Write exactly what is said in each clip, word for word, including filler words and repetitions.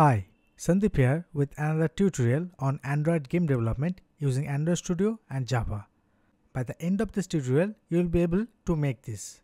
Hi, Sandip here with another tutorial on Android game development using Android Studio and Java. By the end of this tutorial, you will be able to make this.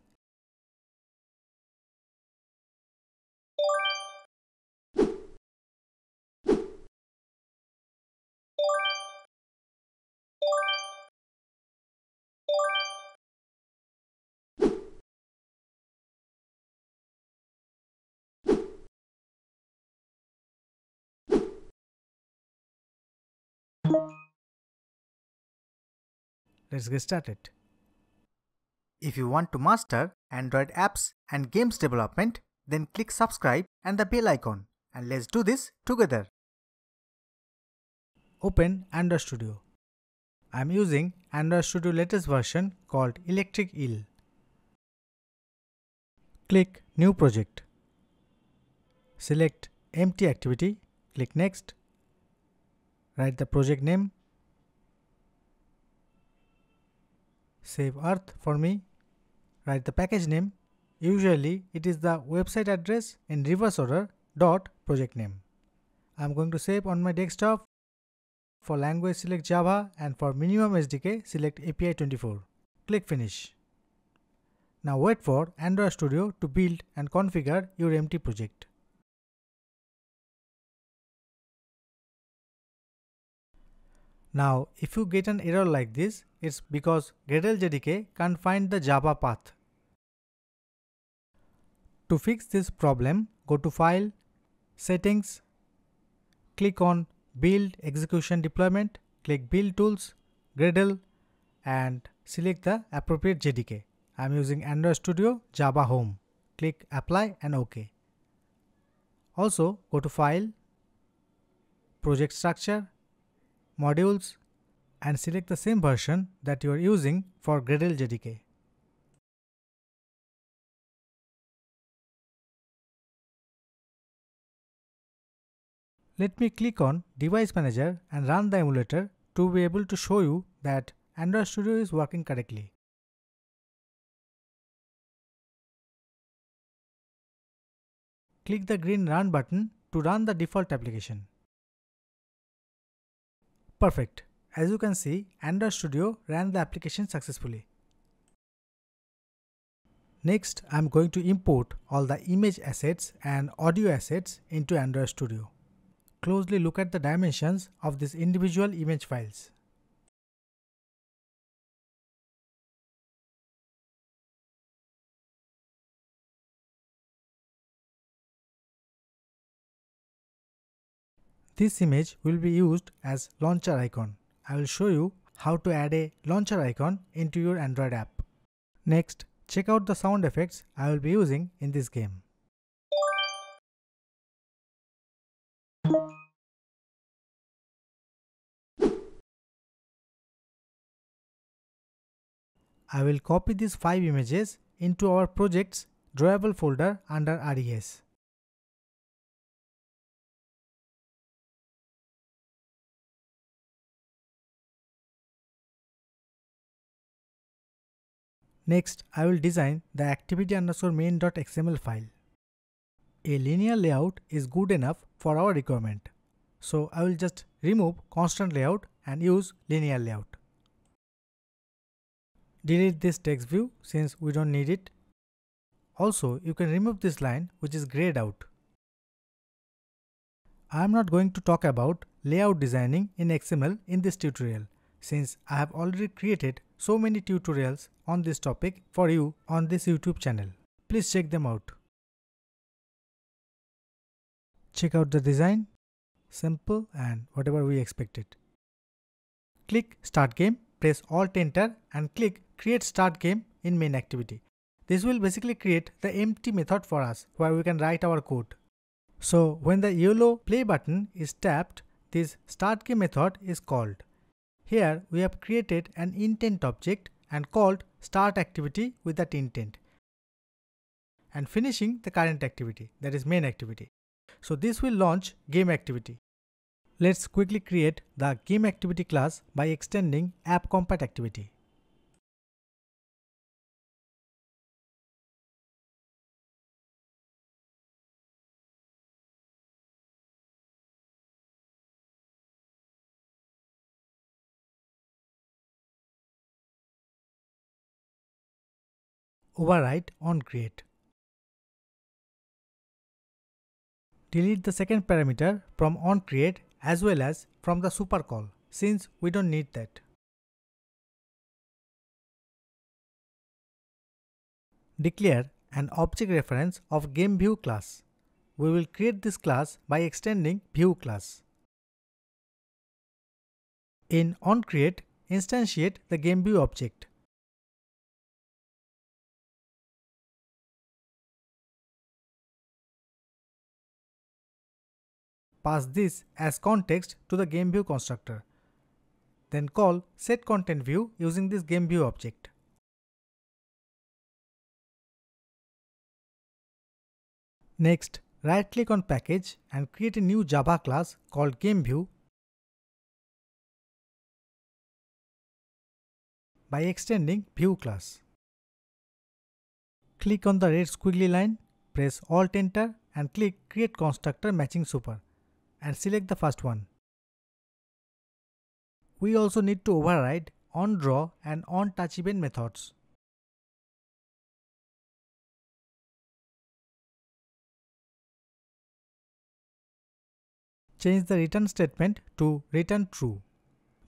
Let's get started. If you want to master Android apps and games development, then click subscribe and the bell icon, and let's do this together. Open Android Studio. I am using Android Studio latest version called Electric Eel. Click New Project. Select Empty Activity. Click Next. Write the project name. Save Earth for me. Write the package name. Usually it is the website address in reverse order dot project name. I am going to save on my desktop. For language select Java, and for minimum S D K select A P I twenty-four. Click Finish. Now wait for Android Studio to build and configure your empty project. Now if you get an error like this, it's because Gradle J D K can't find the Java path. To fix this problem, go to File, Settings, click on Build Execution Deployment, click Build Tools, Gradle, and select the appropriate J D K. I'm using Android Studio Java Home. Click Apply and OK. Also go to File, Project Structure, Modules, and select the same version that you are using for Gradle J D K. Let me click on Device Manager and run the emulator to be able to show you that Android Studio is working correctly. Click the green Run button to run the default application. Perfect. As you can see, Android Studio ran the application successfully. Next, I am going to import all the image assets and audio assets into Android Studio. Closely look at the dimensions of these individual image files. This image will be used as launcher icon. I will show you how to add a launcher icon into your Android app. Next, check out the sound effects I will be using in this game. I will copy these five images into our project's drawable folder under R E S. Next, I will design the activity_main.xml file. A linear layout is good enough for our requirement. So I will just remove constant layout and use linear layout. Delete this text view since we don't need it. Also, you can remove this line which is grayed out. I am not going to talk about layout designing in X M L in this tutorial, since I have already created so many tutorials on this topic for you on this YouTube channel. Please check them out. Check out the design, simple and whatever we expected. Click Start Game, press Alt Enter and click Create Start Game in Main Activity. This will basically create the empty method for us where we can write our code. So when the yellow play button is tapped, this Start Game method is called. Here we have created an intent object and called start activity with that intent, and finishing the current activity, that is main activity. So this will launch game activity. Let's quickly create the game activity class by extending AppCompatActivity. override on create. Delete the second parameter from on create as well as from the super call, since we don't need that. Declare an object reference of GameView class. We will create this class by extending View class. In onCreate, instantiate the GameView object. Pass this as context to the GameView constructor. Then call setContentView using this GameView object. Next, right-click on package and create a new Java class called GameView by extending View class. Click on the red squiggly line, press Alt-Enter and click Create Constructor Matching Super and select the first one. We also need to override onDraw and onTouchEvent methods. Change the return statement to return true.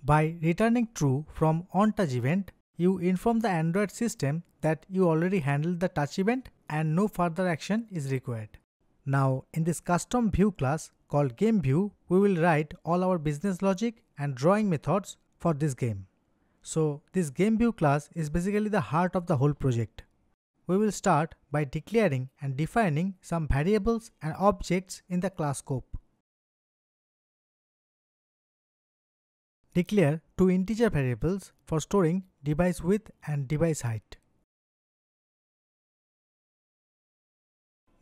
By returning true from onTouch event, you inform the Android system that you already handled the touch event and no further action is required. Now in this custom view class called GameView, we will write all our business logic and drawing methods for this game. So this GameView class is basically the heart of the whole project. We will start by declaring and defining some variables and objects in the class scope. Declare two integer variables for storing device width and device height.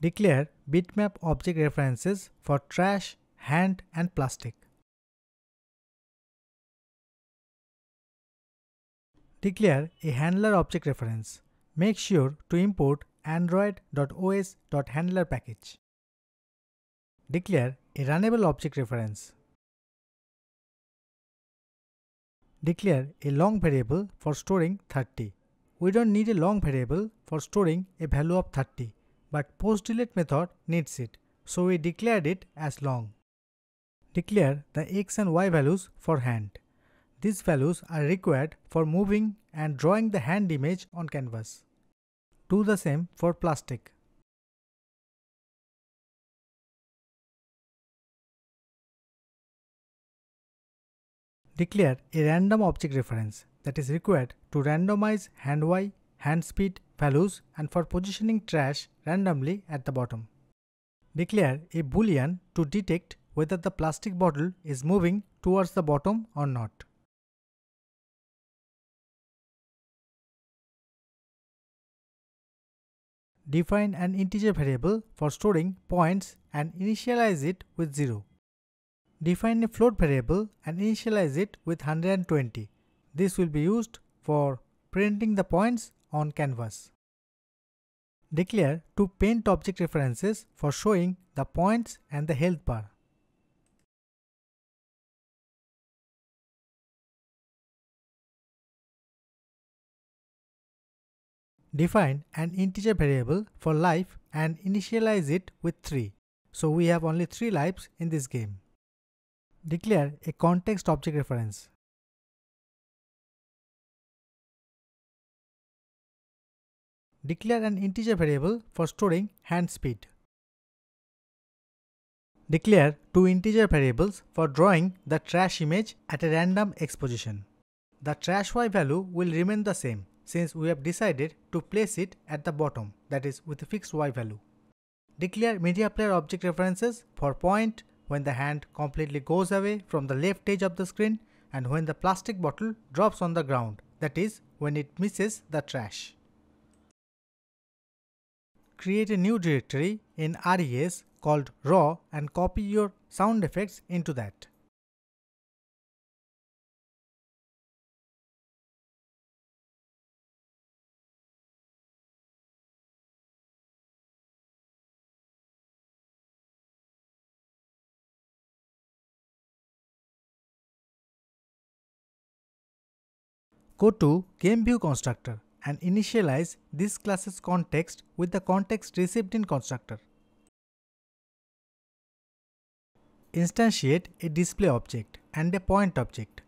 Declare bitmap object references for trash, hand and plastic. Declare a handler object reference. Make sure to import android.os.handler package. Declare a runnable object reference. Declare a long variable for storing thirty. We don't need a long variable for storing a value of thirty, but postDelete method needs it, so we declared it as long. Declare the x and y values for hand. These values are required for moving and drawing the hand image on canvas. Do the same for plastic. Declare a random object reference that is required to randomize hand y, hand speed values and for positioning trash randomly at the bottom. Declare a boolean to detect whether the plastic bottle is moving towards the bottom or not. Define an integer variable for storing points and initialize it with zero. Define a float variable and initialize it with one hundred twenty. This will be used for printing the points on canvas. Declare two paint object references for showing the points and the health bar. Define an integer variable for life and initialize it with three. So we have only three lives in this game. Declare a context object reference. Declare an integer variable for storing hand speed. Declare two integer variables for drawing the trash image at a random exposition. The trash y value will remain the same since we have decided to place it at the bottom, that is with a fixed y value. Declare MediaPlayer object references for point, when the hand completely goes away from the left edge of the screen and when the plastic bottle drops on the ground, that is, when it misses the trash. Create a new directory in R E S called raw and copy your sound effects into that. Go to GameView constructor and initialize this class's context with the context received in constructor. Instantiate a display object and a point object.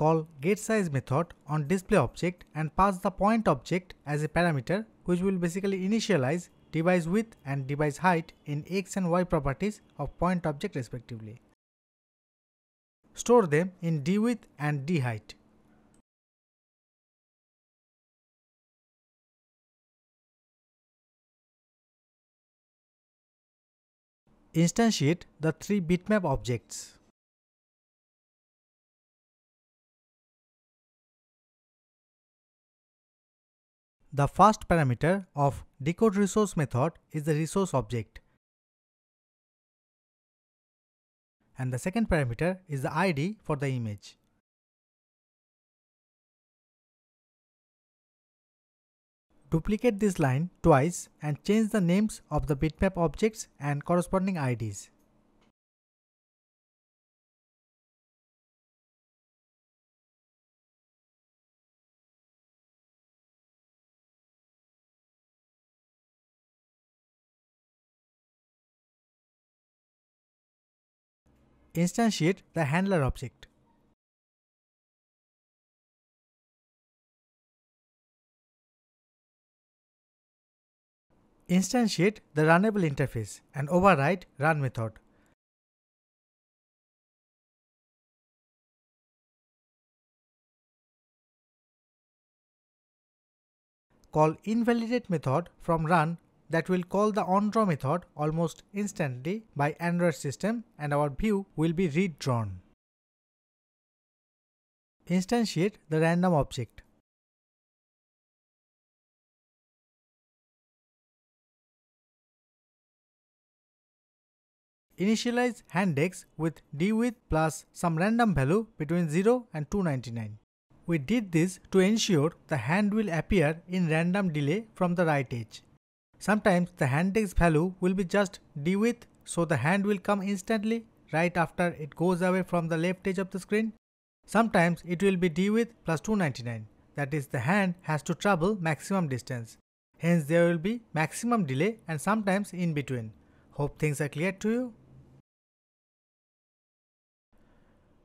Call getSize method on displayObject and pass the point object as a parameter, which will basically initialize device width and device height in x and y properties of point object respectively. Store them in dWidth and dHeight. Instantiate the three bitmap objects. The first parameter of decodeResource method is the resource object, and the second parameter is the I D for the image. Duplicate this line twice and change the names of the bitmap objects and corresponding I Ds. Instantiate the handler object. Instantiate the runnable interface and override run method. Call invalidate method from run that will call the onDraw method almost instantly by Android system, and our view will be redrawn. Instantiate the random object. Initialize handX with dWidth plus some random value between zero and two ninety-nine. We did this to ensure the hand will appear in random delay from the right edge. Sometimes the handX value will be just dWidth, so the hand will come instantly right after it goes away from the left edge of the screen. Sometimes it will be dWidth plus two ninety-nine, that is, the hand has to travel maximum distance. Hence there will be maximum delay and sometimes in between. Hope things are clear to you.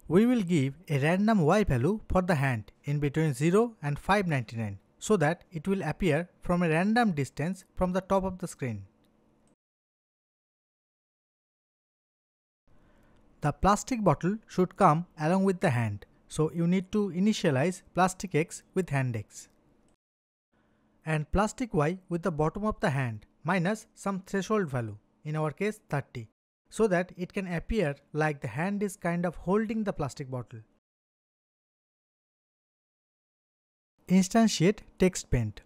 We will give a random Y value for the hand in between zero and five ninety-nine. So that it will appear from a random distance from the top of the screen. The plastic bottle should come along with the hand, so you need to initialize plastic X with hand X and plastic Y with the bottom of the hand minus some threshold value, in our case thirty, so that it can appear like the hand is kind of holding the plastic bottle. Instantiate text paint.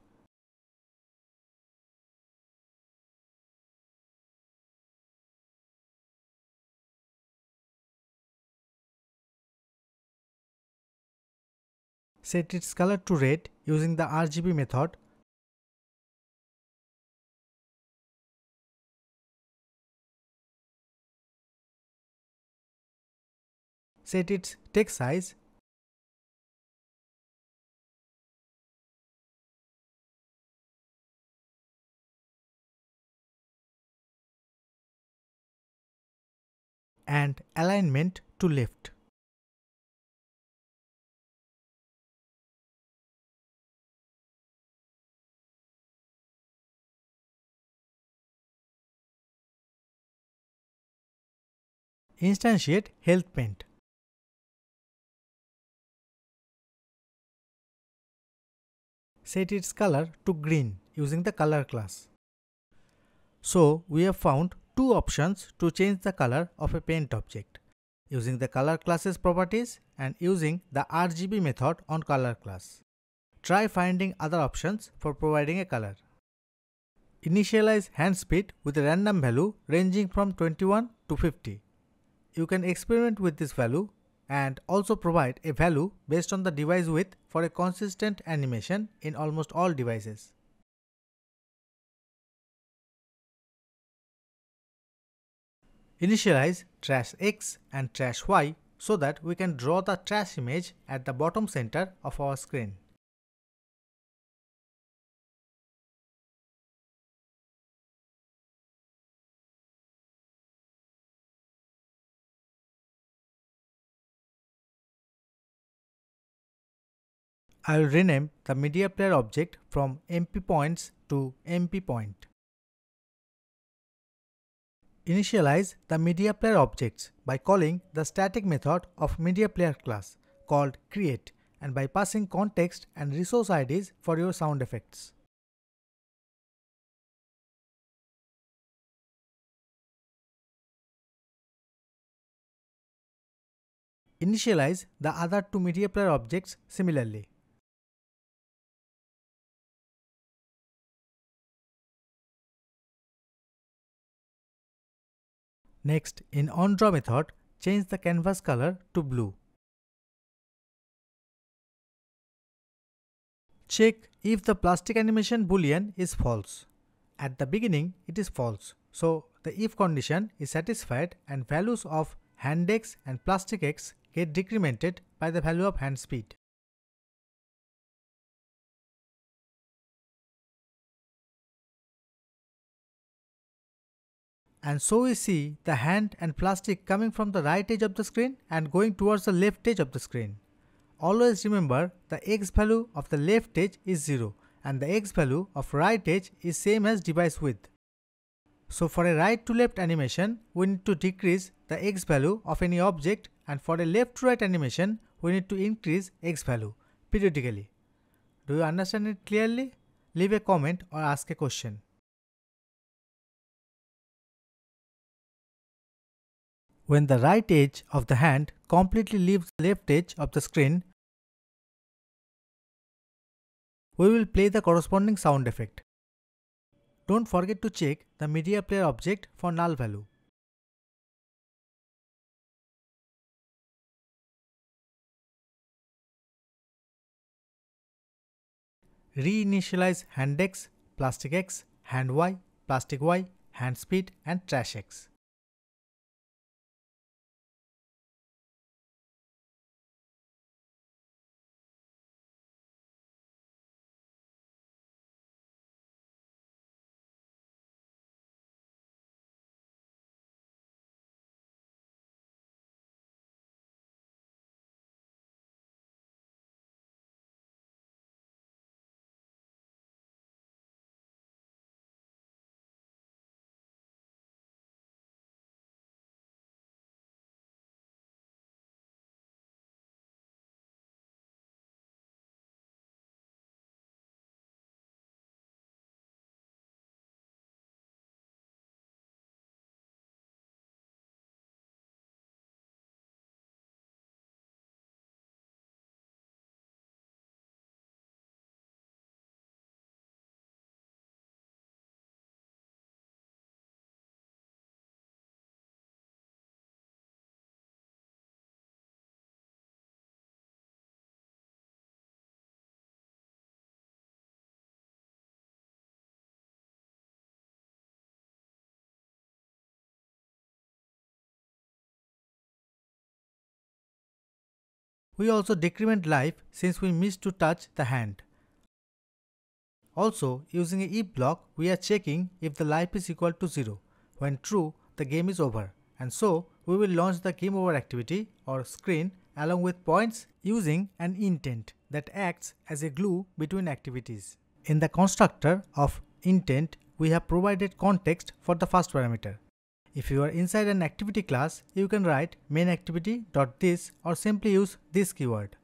Set its color to red using the R G B method. Set its text size. And alignment to left. Instantiate health paint. set its color to green using the color class. So we have found two options to change the color of a paint object, using the color class's properties and using the R G B method on color class. Try finding other options for providing a color. Initialize hand speed with a random value ranging from twenty-one to fifty. You can experiment with this value and also provide a value based on the device width for a consistent animation in almost all devices. Initialize trash X and trash Y so that we can draw the trash image at the bottom center of our screen. I will rename the MediaPlayer object from M P points to M P point. Initialize the MediaPlayer objects by calling the static method of MediaPlayer class called create and by passing context and resource I Ds for your sound effects. Initialize the other two MediaPlayer objects similarly. Next, in onDraw method, change the canvas color to blue. Check if the plastic animation boolean is false. At the beginning, it is false, so the if condition is satisfied and values of handX and plasticX get decremented by the value of hand speed. And so we see the hand and plastic coming from the right edge of the screen and going towards the left edge of the screen. Always remember the x value of the left edge is zero and the x value of right edge is same as device width. So for a right to left animation, we need to decrease the x value of any object, and for a left to right animation, we need to increase x value periodically. Do you understand it clearly? Leave a comment or ask a question. When the right edge of the hand completely leaves the left edge of the screen, we will play the corresponding sound effect. Don't forget to check the MediaPlayer object for null value. Reinitialize handX, plasticX, handY, plasticy, handspeed and trashX. We also decrement life since we missed to touch the hand. Also, using a if block, we are checking if the life is equal to zero. When true, the game is over, and so we will launch the GameOver activity or screen along with points using an intent that acts as a glue between activities. In the constructor of intent, we have provided context for the first parameter. If you are inside an activity class, you can write main activity dot this or simply use this keyword.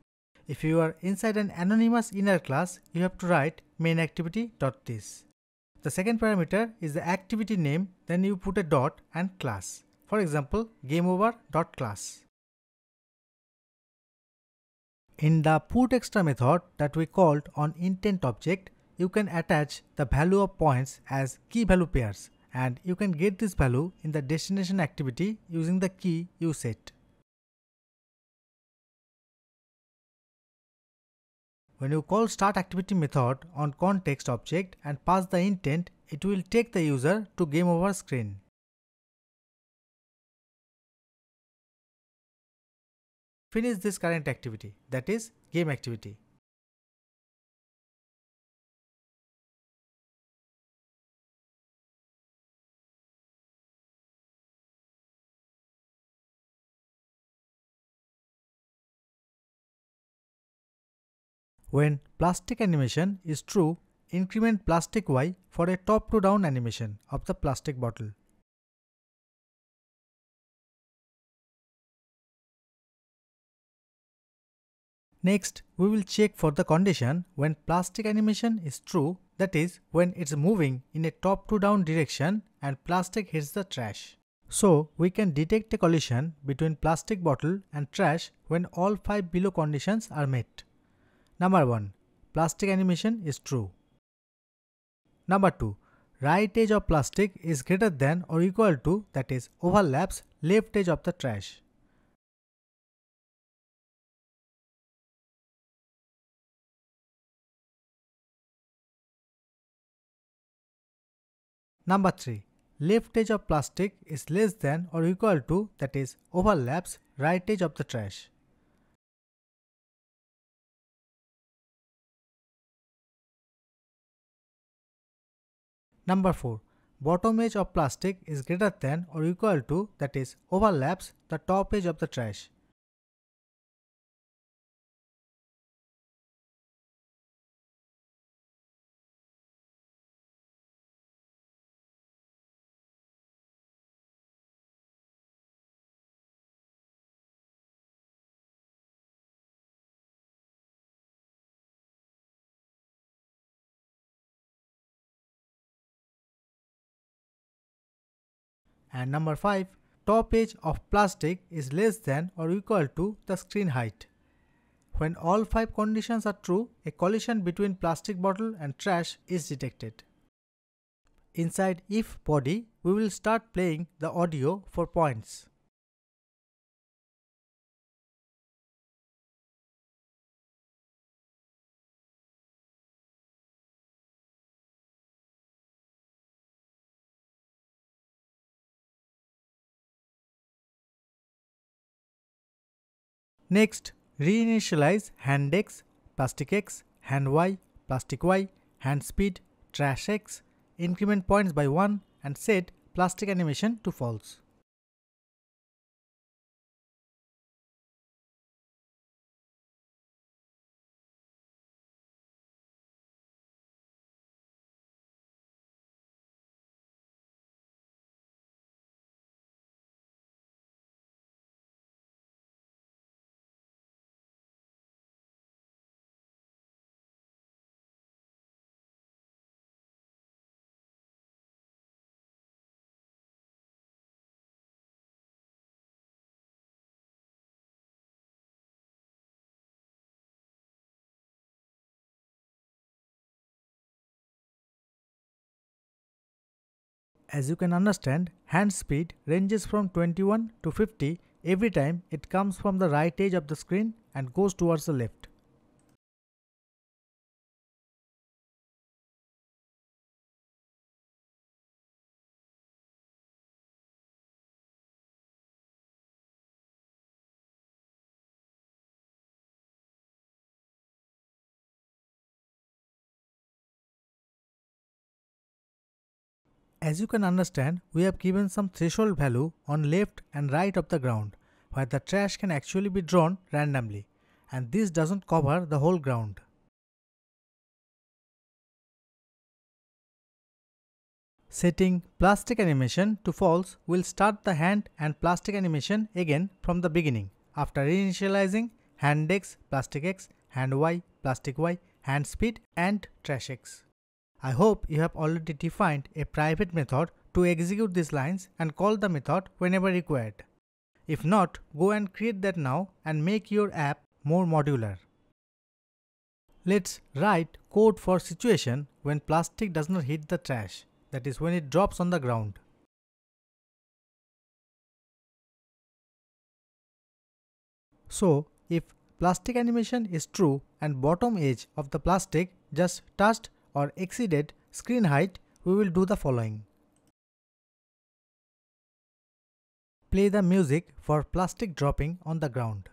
If you are inside an anonymous inner class, you have to write mainActivity.this. The second parameter is the activity name, then you put a dot and class. For example, GameOver.class. In the putExtra method that we called on intent object, you can attach the value of points as key value pairs, and you can get this value in the destination activity using the key you set. When you call startActivity method on context object and pass the intent, it will take the user to GameOver screen. Finish this current activity, that is GameActivity. When plastic animation is true, increment plastic Y for a top to down animation of the plastic bottle. Next, we will check for the condition when plastic animation is true, that is, when it's moving in a top to down direction and plastic hits the trash. So, we can detect a collision between plastic bottle and trash when all five below conditions are met. Number one. Plastic animation is true. Number two. Right edge of plastic is greater than or equal to, that is, overlaps left edge of the trash. Number three. Left edge of plastic is less than or equal to, that is, overlaps right edge of the trash. Number four. Bottom edge of plastic is greater than or equal to, that is, overlaps the top edge of the trash. And number five, top edge of plastic is less than or equal to the screen height. When all five conditions are true, a collision between plastic bottle and trash is detected. Inside if body, we will start playing the audio for points. Next, reinitialize handX, plasticX, handY, plasticy, handSpeed, trashX, increment points by one and set plastic animation to false. As you can understand, hand speed ranges from twenty-one to fifty every time it comes from the right edge of the screen and goes towards the left. As you can understand, we have given some threshold value on left and right of the ground, where the trash can actually be drawn randomly, and this doesn't cover the whole ground. Setting plastic animation to false will start the hand and plastic animation again from the beginning after reinitializing handX, plasticX, hand Y, plastic Y, hand speed and trash X. I hope you have already defined a private method to execute these lines and call the method whenever required. If not, go and create that now and make your app more modular. Let's write code for situation when plastic does not hit the trash, that is when it drops on the ground. So, if plastic animation is true and bottom edge of the plastic just touched or exceeded screen height, we will do the following. Play the music for plastic dropping on the ground.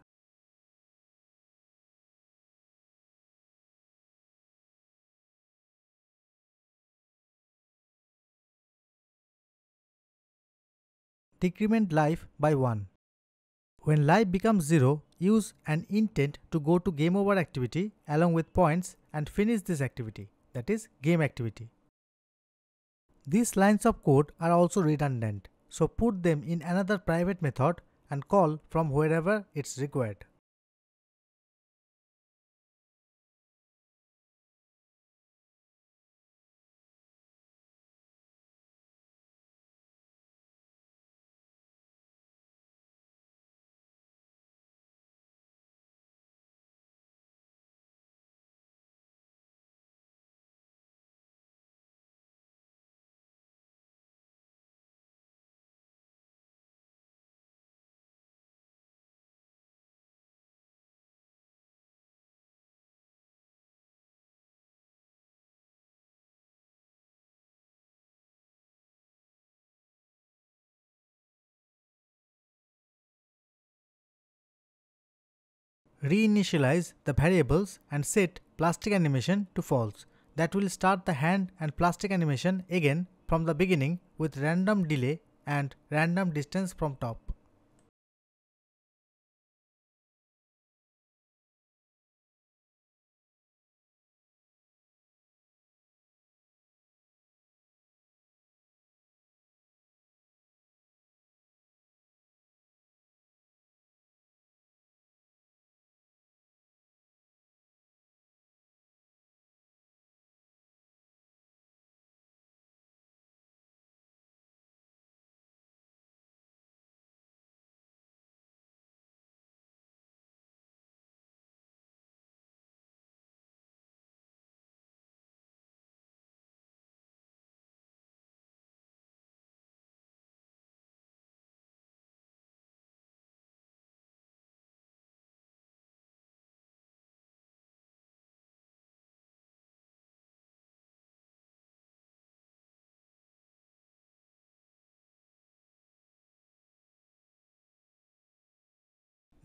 Decrement life by one. When life becomes zero, use an intent to go to GameOver activity along with points and finish this activity, that is GameActivity. These lines of code are also redundant, so put them in another private method and call from wherever it's required. Reinitialize the variables and set plastic animation to false. That will start the hand and plastic animation again from the beginning with random delay and random distance from top.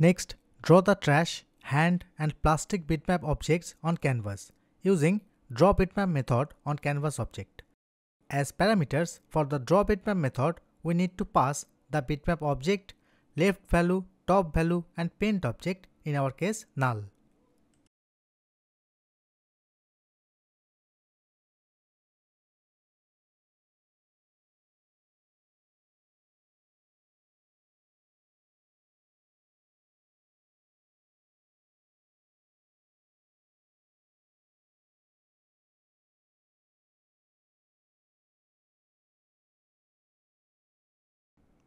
Next, draw the trash, hand and plastic bitmap objects on canvas using draw bitmap method on canvas object. As parameters for the draw bitmap method, we need to pass the bitmap object, left value, top value and paint object, in our case null.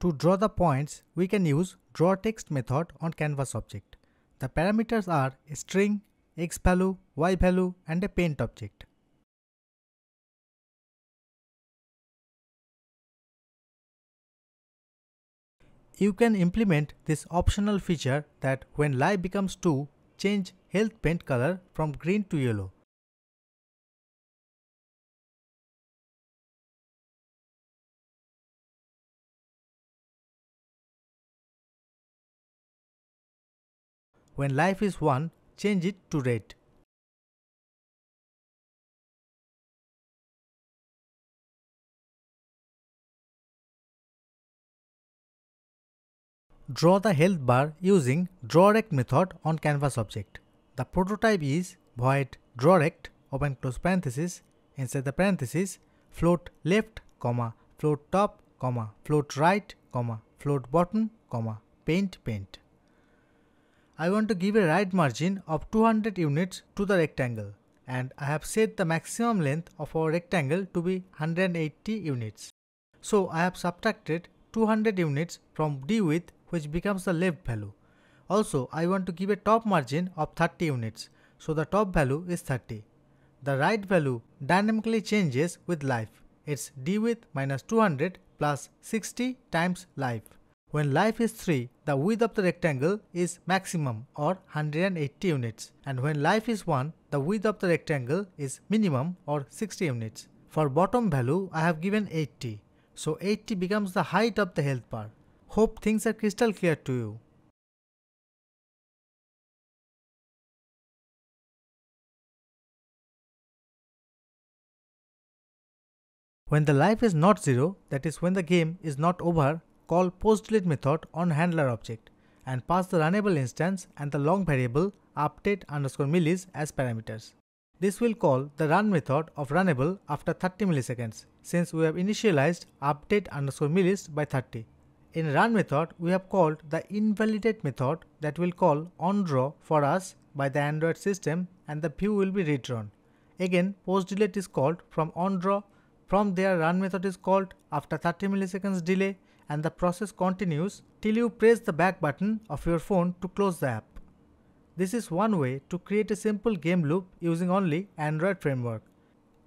To draw the points, we can use drawText method on canvas object. The parameters are a string, x value, y value and a paint object. You can implement this optional feature that when life becomes two, change health paint color from green to yellow. When life is one, change it to red. Draw the health bar using drawRect method on canvas object. The prototype is void drawRect, open close parenthesis, inside the parenthesis, float left, comma, float top, comma, float right, comma, float bottom, comma, paint paint. I want to give a right margin of two hundred units to the rectangle, and I have set the maximum length of our rectangle to be one hundred eighty units. So I have subtracted two hundred units from d width, which becomes the left value. Also, I want to give a top margin of thirty units, so the top value is thirty. The right value dynamically changes with life. It's d width minus two hundred plus sixty times life. When life is three, the width of the rectangle is maximum or one hundred eighty units, and when life is one, the width of the rectangle is minimum or sixty units. For bottom value, I have given eighty. So eighty becomes the height of the health bar. Hope things are crystal clear to you. When the life is not zero, that is when the game is not over, call postDelete method on handler object and pass the runnable instance and the long variable update underscore millis as parameters. This will call the run method of runnable after thirty milliseconds, since we have initialized update underscore millis by thirty. In run method, we have called the invalidate method that will call onDraw for us by the Android system, and the view will be redrawn. Again, postDelete is called from onDraw. From there, run method is called after thirty milliseconds delay, and the process continues till you press the back button of your phone to close the app. This is one way to create a simple game loop using only Android framework.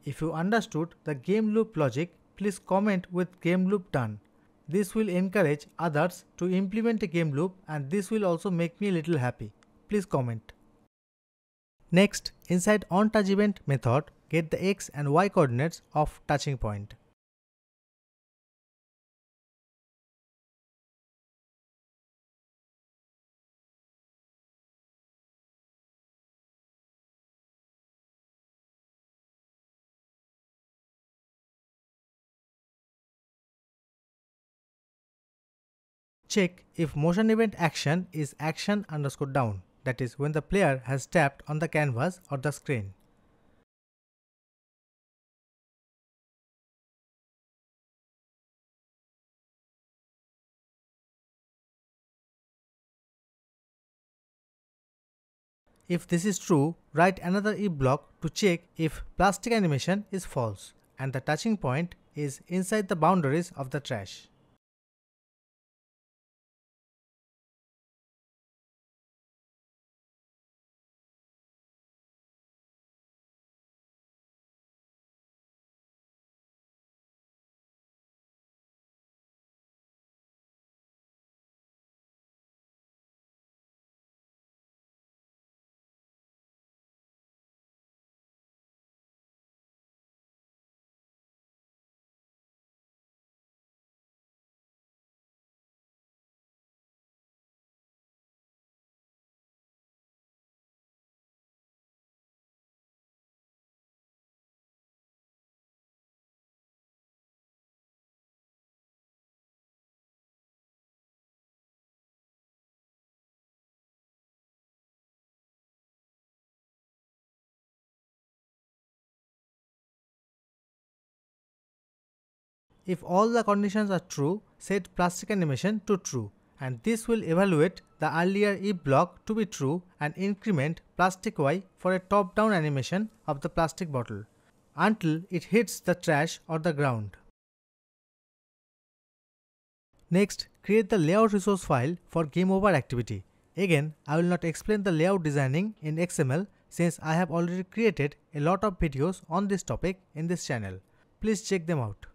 If you understood the game loop logic, please comment with game loop done. This will encourage others to implement a game loop, and this will also make me a little happy. Please comment. Next, inside onTouchEvent method, get the x and y coordinates of touching point. Check if motion event action is action underscore down, that is when the player has tapped on the canvas or the screen. If this is true, write another if block to check if plastic animation is false and the touching point is inside the boundaries of the trash. If all the conditions are true, set plastic animation to true, and this will evaluate the earlier if block to be true and increment plastic y for a top-down animation of the plastic bottle until it hits the trash or the ground. Next, create the layout resource file for GameOver activity. Again, I will not explain the layout designing in X M L, since I have already created a lot of videos on this topic in this channel. Please check them out.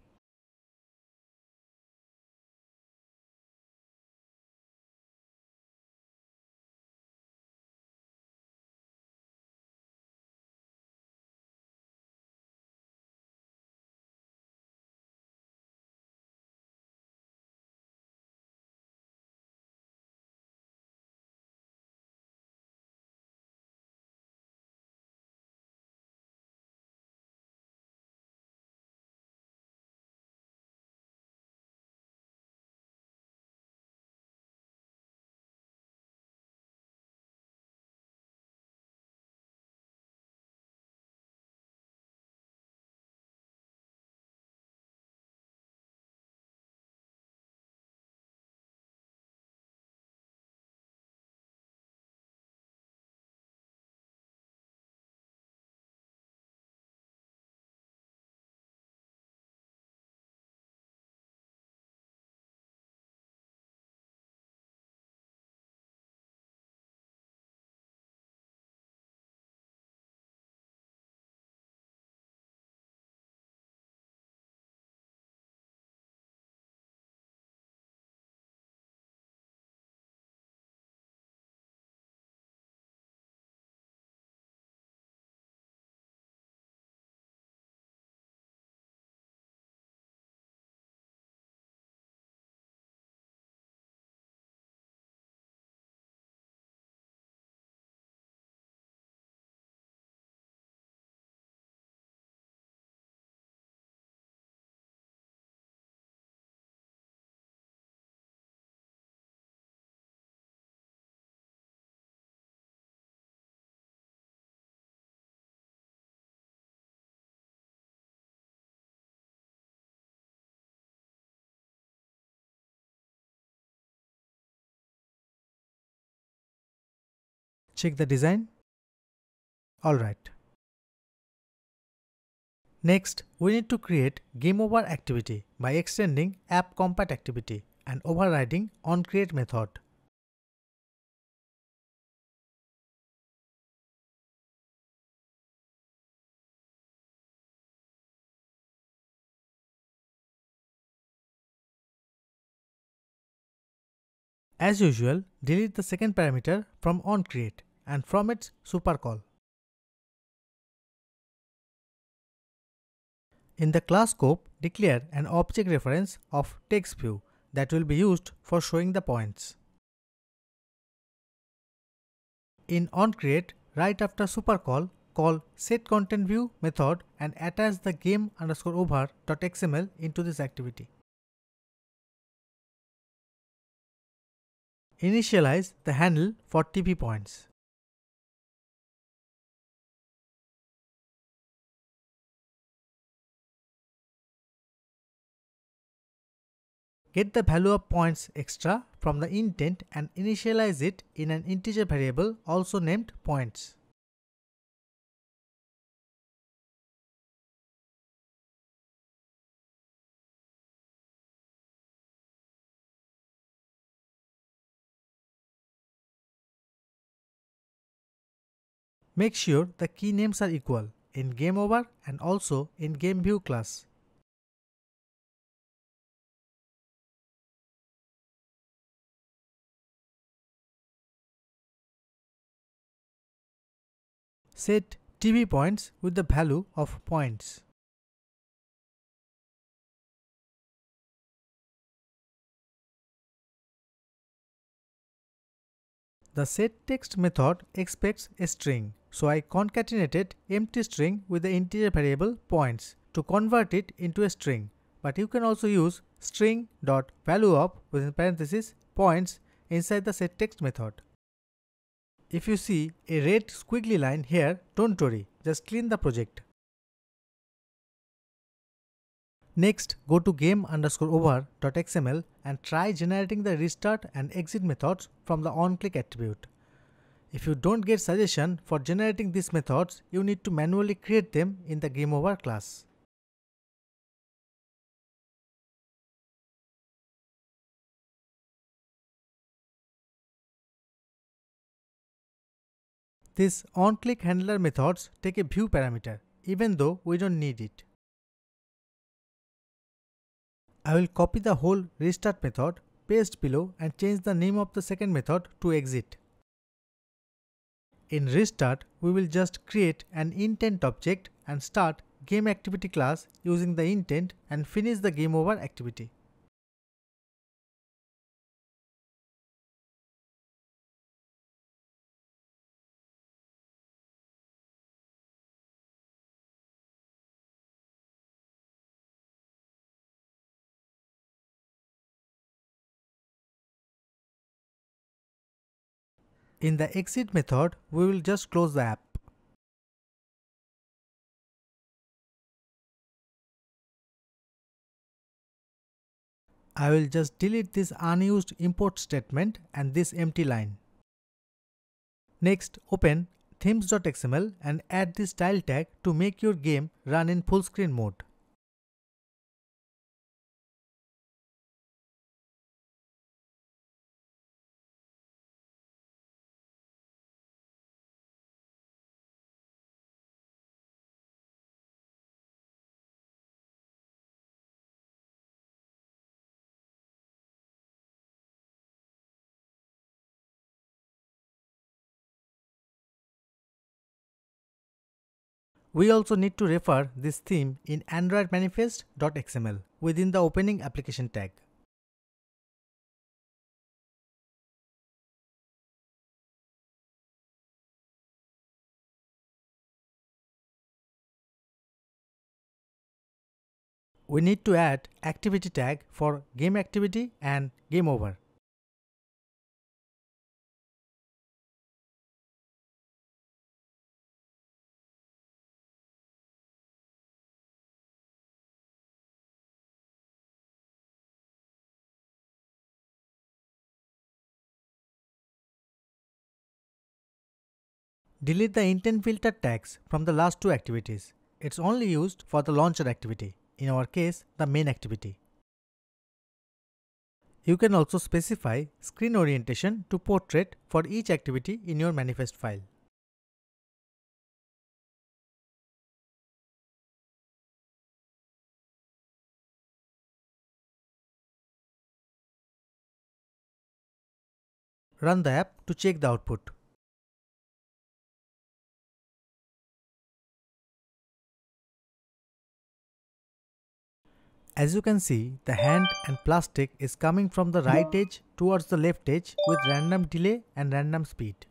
Check the design. Alright. Next, we need to create GameOver activity by extending AppCompatActivity and overriding onCreate method. As usual, delete the second parameter from onCreate and from its supercall. In the class scope, declare an object reference of TextView that will be used for showing the points. In onCreate, right after supercall, call setContentView method and attach the game underscore over dot X M L into this activity. Initialize the handle for T P points. Get the value of points extra from the intent and initialize it in an integer variable also named points. Make sure the key names are equal in GameOver and also in GameView class. Set T P points with the value of points. The setText method expects a string. So I concatenated empty string with the integer variable points to convert it into a string, but you can also use string.valueOf within parenthesis points inside the setText method. If you see a red squiggly line here, don't worry, just clean the project. Next, go to game underscore over dot X M L and try generating the restart and exit methods from the onClick attribute. If you don't get suggestion for generating these methods, you need to manually create them in the GameOver class. This onClick handler methods take a view parameter, even though we don't need it. I will copy the whole restart method, paste below and change the name of the second method to exit. In restart, we will just create an intent object and start GameActivity class using the intent and finish the GameOver activity. In the exit method, we will just close the app. I will just delete this unused import statement and this empty line. Next, open themes dot X M L and add this style tag to make your game run in full screen mode. We also need to refer this theme in android manifest dot X M L within the opening application tag. We need to add activity tag for GameActivity and GameOver. Delete the intent filter tags from the last two activities. It's only used for the launcher activity, in our case the main activity. You can also specify screen orientation to portrait for each activity in your manifest file. Run the app to check the output. As you can see, the hand and plastic is coming from the right edge towards the left edge with random delay and random speed.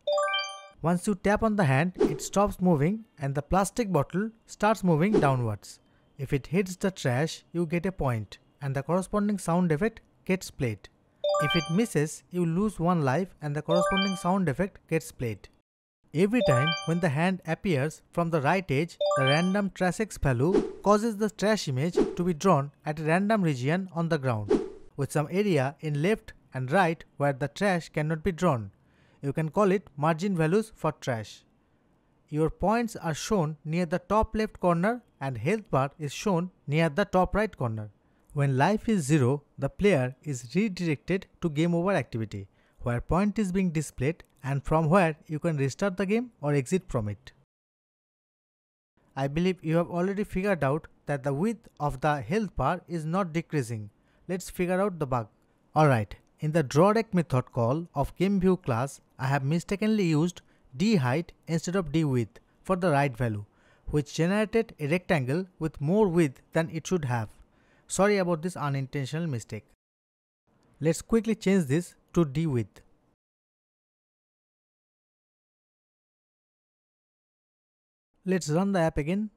Once you tap on the hand, it stops moving and the plastic bottle starts moving downwards. If it hits the trash, you get a point and the corresponding sound effect gets played. If it misses, you lose one life and the corresponding sound effect gets played. Every time when the hand appears from the right edge, the random TrashX value causes the trash image to be drawn at a random region on the ground, with some area in left and right where the trash cannot be drawn. You can call it margin values for trash. Your points are shown near the top left corner and health bar is shown near the top right corner. When life is zero, the player is redirected to GameOver activity, where point is being displayed and from where you can restart the game or exit from it. I believe you have already figured out that the width of the health bar is not decreasing. Let's figure out the bug. Alright, in the drawRec method call of GameView class, I have mistakenly used dHeight instead of dWidth for the right value, which generated a rectangle with more width than it should have. Sorry about this unintentional mistake. Let's quickly change this to dWidth. Let's run the app again.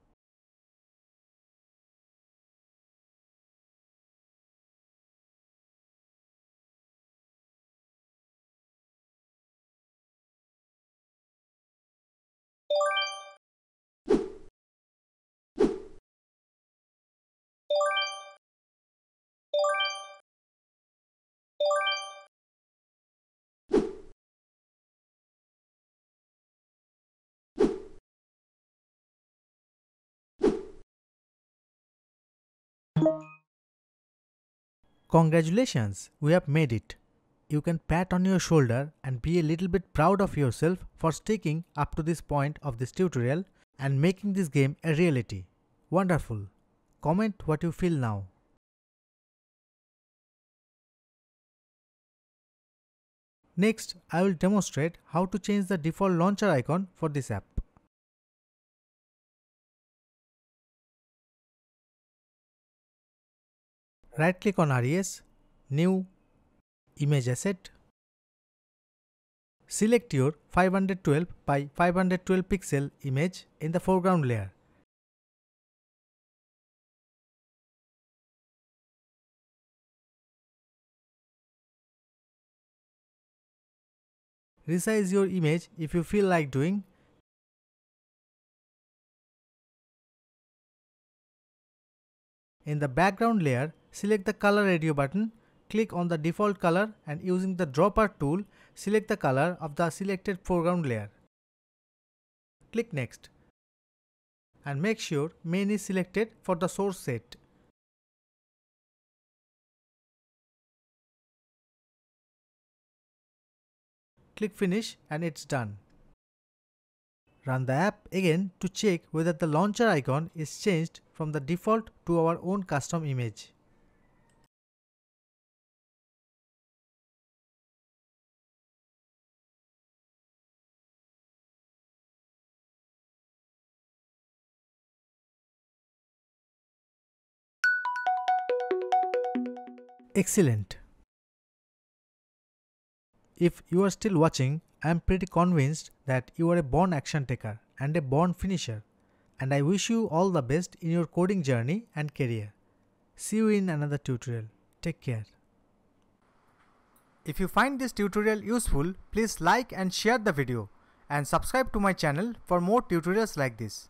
Congratulations, we have made it. You can pat on your shoulder and be a little bit proud of yourself for sticking up to this point of this tutorial and making this game a reality. Wonderful. Comment what you feel now. Next, I will demonstrate how to change the default launcher icon for this app. Right click on R E S, New, Image Asset. Select your five hundred twelve by five hundred twelve pixel image in the foreground layer. Resize your image if you feel like doing. In the background layer, select the color radio button, click on the default color and using the dropper tool, select the color of the selected foreground layer. Click next and make sure main is selected for the source set. Click finish and it's done. Run the app again to check whether the launcher icon is changed from the default to our own custom image. Excellent. If you are still watching, I am pretty convinced that you are a born action taker and a born finisher, and I wish you all the best in your coding journey and career. See you in another tutorial. Take care. If you find this tutorial useful, please like and share the video and subscribe to my channel for more tutorials like this.